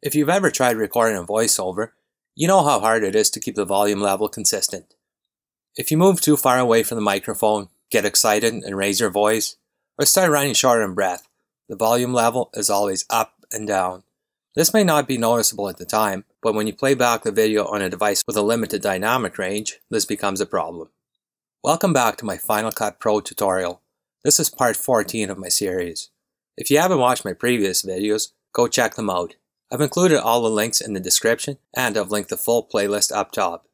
If you've ever tried recording a voiceover, you know how hard it is to keep the volume level consistent. If you move too far away from the microphone, get excited and raise your voice, or start running short on breath, the volume level is always up and down. This may not be noticeable at the time, but when you play back the video on a device with a limited dynamic range, this becomes a problem. Welcome back to my Final Cut Pro tutorial. This is part 14 of my series. If you haven't watched my previous videos, go check them out. I've included all the links in the description, and I've linked the full playlist up top.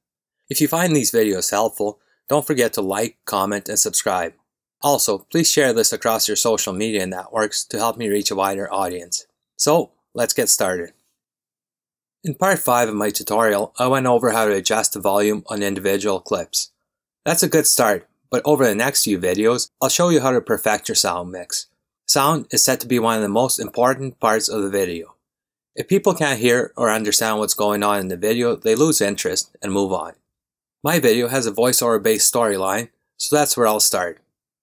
If you find these videos helpful, don't forget to like, comment, and subscribe. Also, please share this across your social media networks to help me reach a wider audience. So, let's get started. In part 5 of my tutorial, I went over how to adjust the volume on individual clips. That's a good start, but over the next few videos, I'll show you how to perfect your sound mix. Sound is said to be one of the most important parts of the video. If people can't hear or understand what's going on in the video, they lose interest and move on. My video has a voiceover based storyline, so that's where I'll start.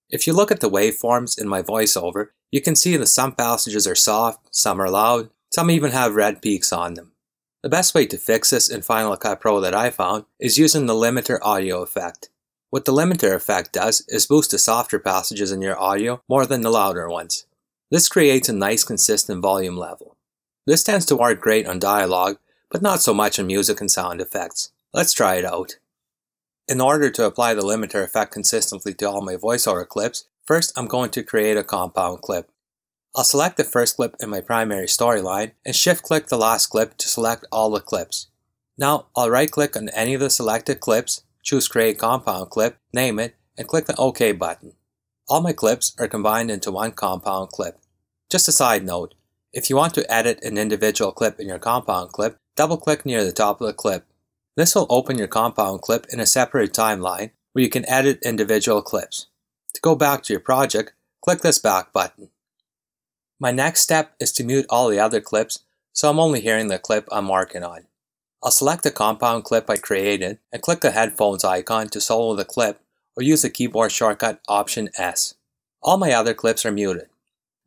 If you look at the waveforms in my voiceover, you can see that some passages are soft, some are loud, some even have red peaks on them. The best way to fix this in Final Cut Pro that I found is using the limiter audio effect. What the limiter effect does is boost the softer passages in your audio more than the louder ones. This creates a nice consistent volume level. This tends to work great on dialogue, but not so much on music and sound effects. Let's try it out. In order to apply the limiter effect consistently to all my voiceover clips, first I'm going to create a compound clip. I'll select the first clip in my primary storyline and shift-click the last clip to select all the clips. Now I'll right-click on any of the selected clips, choose Create Compound Clip, name it, and click the OK button. All my clips are combined into one compound clip. Just a side note. If you want to edit an individual clip in your compound clip, double-click near the top of the clip. This will open your compound clip in a separate timeline where you can edit individual clips. To go back to your project, click this back button. My next step is to mute all the other clips, so I'm only hearing the clip I'm working on. I'll select the compound clip I created and click the headphones icon to solo the clip or use the keyboard shortcut Option S. All my other clips are muted.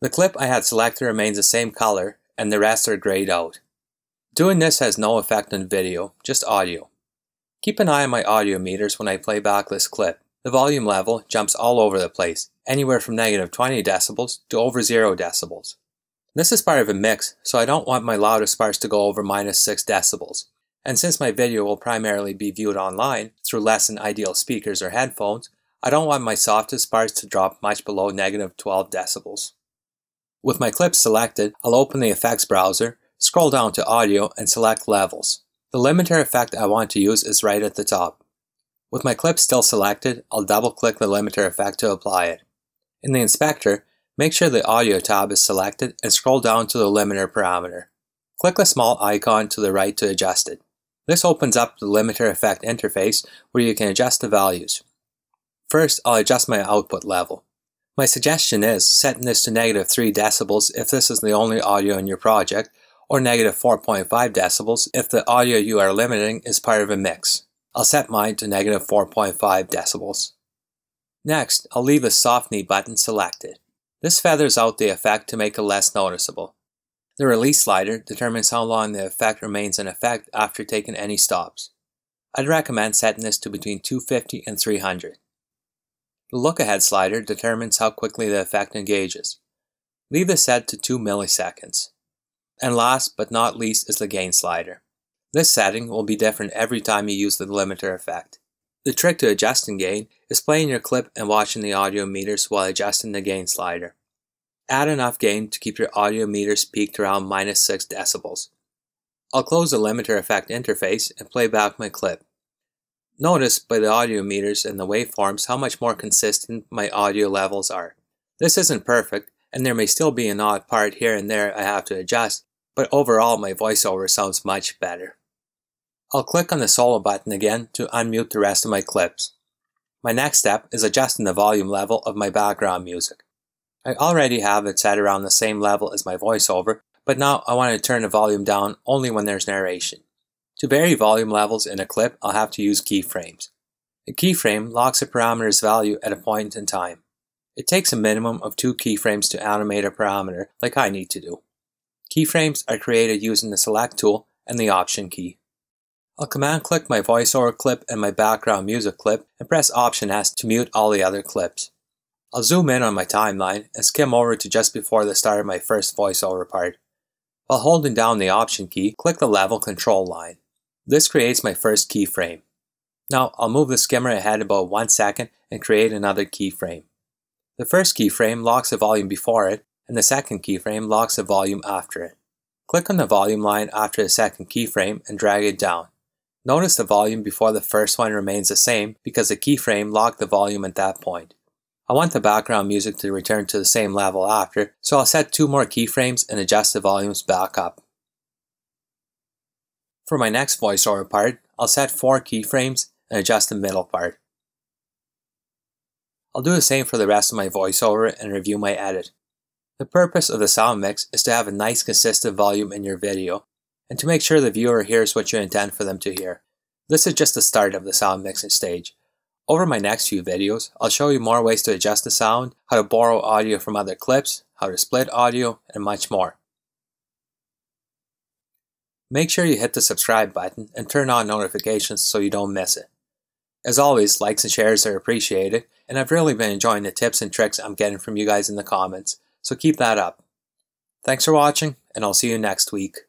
The clip I had selected remains the same color, and the rest are grayed out. Doing this has no effect on video, just audio. Keep an eye on my audio meters when I play back this clip. The volume level jumps all over the place, anywhere from -20 decibels to over 0 decibels. This is part of a mix, so I don't want my loudest parts to go over -6 decibels. And since my video will primarily be viewed online, through less than ideal speakers or headphones, I don't want my softest parts to drop much below -12 decibels. With my clips selected, I'll open the effects browser, scroll down to audio, and select levels. The limiter effect I want to use is right at the top. With my clips still selected, I'll double-click the limiter effect to apply it. In the inspector, make sure the audio tab is selected and scroll down to the limiter parameter. Click the small icon to the right to adjust it. This opens up the limiter effect interface where you can adjust the values. First, I'll adjust my output level. My suggestion is setting this to -3 decibels if this is the only audio in your project, or -4.5 decibels if the audio you are limiting is part of a mix. I'll set mine to -4.5 decibels. Next, I'll leave the soft knee button selected. This feathers out the effect to make it less noticeable. The release slider determines how long the effect remains in effect after taking any stops. I'd recommend setting this to between 250 and 300. The look-ahead slider determines how quickly the effect engages. Leave this set to 2 milliseconds. And last but not least is the gain slider. This setting will be different every time you use the limiter effect. The trick to adjusting gain is playing your clip and watching the audio meters while adjusting the gain slider. Add enough gain to keep your audio meters peaked around -6 decibels. I'll close the limiter effect interface and play back my clip. Notice by the audio meters and the waveforms how much more consistent my audio levels are. This isn't perfect, and there may still be an odd part here and there I have to adjust, but overall my voiceover sounds much better. I'll click on the solo button again to unmute the rest of my clips. My next step is adjusting the volume level of my background music. I already have it set around the same level as my voiceover, but now I want to turn the volume down only when there's narration. To vary volume levels in a clip, I'll have to use keyframes. A keyframe locks a parameter's value at a point in time. It takes a minimum of 2 keyframes to animate a parameter, like I need to do. Keyframes are created using the Select tool and the Option key. I'll command-click my voiceover clip and my background music clip and press Option S to mute all the other clips. I'll zoom in on my timeline and skim over to just before the start of my first voiceover part. While holding down the Option key, click the level control line. This creates my first keyframe. Now I'll move the skimmer ahead about 1 second and create another keyframe. The first keyframe locks the volume before it, and the second keyframe locks the volume after it. Click on the volume line after the second keyframe and drag it down. Notice the volume before the first one remains the same because the keyframe locked the volume at that point. I want the background music to return to the same level after, so I'll set 2 more keyframes and adjust the volumes back up. For my next voiceover part, I'll set 4 keyframes and adjust the middle part. I'll do the same for the rest of my voiceover and review my edit. The purpose of the sound mix is to have a nice consistent volume in your video and to make sure the viewer hears what you intend for them to hear. This is just the start of the sound mixing stage. Over my next few videos, I'll show you more ways to adjust the sound, how to borrow audio from other clips, how to split audio, and much more. Make sure you hit the subscribe button and turn on notifications so you don't miss it. As always, likes and shares are appreciated, and I've really been enjoying the tips and tricks I'm getting from you guys in the comments, so keep that up. Thanks for watching, and I'll see you next week.